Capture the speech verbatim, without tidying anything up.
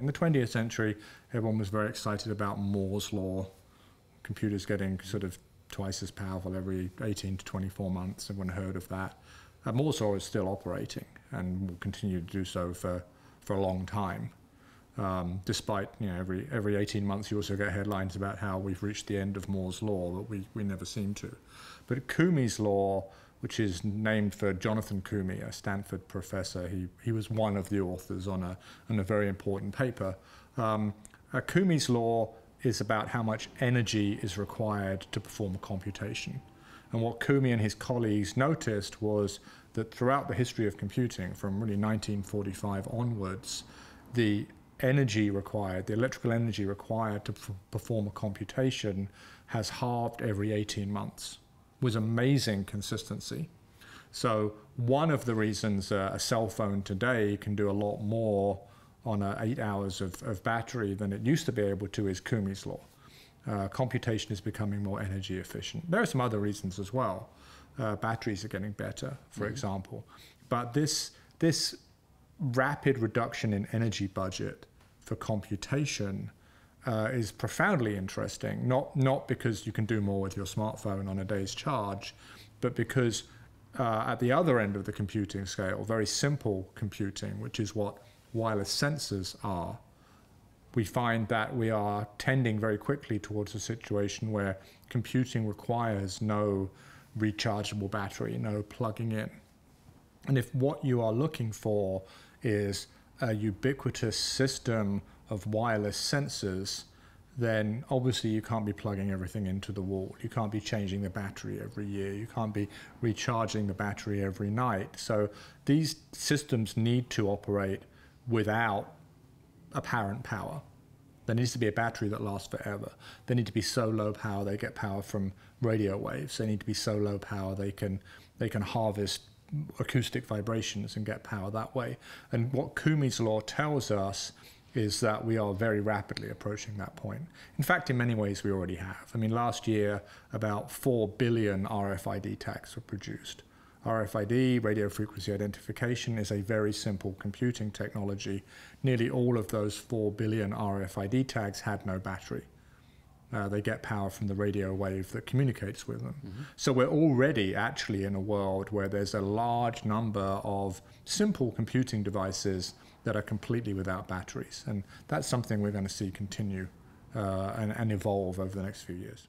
In the twentieth century, everyone was very excited about Moore's Law, computers getting sort of twice as powerful every eighteen to twenty-four months. Everyone heard of that. And Moore's Law is still operating and will continue to do so for, for a long time. Um, despite, you know, every every eighteen months you also get headlines about how we've reached the end of Moore's Law, but we, we never seem to. But Koomey's Law, which is named for Jonathan Koomey, a Stanford professor, he, he was one of the authors on a, on a very important paper. Um, uh, Koomey's Law is about how much energy is required to perform a computation. And what Koomey and his colleagues noticed was that throughout the history of computing, from really nineteen forty-five onwards, the energy required, the electrical energy required to perform a computation has halved every eighteen months. It was amazing consistency. So one of the reasons uh, a cell phone today can do a lot more on uh, eight hours of, of battery than it used to be able to is Koomey's Law. Uh, computation is becoming more energy efficient. There are some other reasons as well. Uh, batteries are getting better, for mm-hmm. example. But this, this rapid reduction in energy budget for computation uh, is profoundly interesting, not, not because you can do more with your smartphone on a day's charge, but because uh, at the other end of the computing scale, very simple computing, which is what wireless sensors are, we find that we are tending very quickly towards a situation where computing requires no rechargeable battery, no plugging in. And if what you are looking for is a ubiquitous system of wireless sensors, then obviously you can't be plugging everything into the wall. You can't be changing the battery every year. You can't be recharging the battery every night. So these systems need to operate without apparent power. There needs to be a battery that lasts forever. They need to be so low power they get power from radio waves. They need to be so low power they can, they can harvest acoustic vibrations and get power that way. And what Koomey's Law tells us is that we are very rapidly approaching that point. In fact, in many ways we already have. I mean, last year about four billion R F I D tags were produced. R F I D, radio frequency identification, is a very simple computing technology. Nearly all of those four billion R F I D tags had no battery. Uh, they get power from the radio wave that communicates with them. Mm-hmm. So we're already actually in a world where there's a large number of simple computing devices that are completely without batteries. And that's something we're going to see continue uh, and, and evolve over the next few years.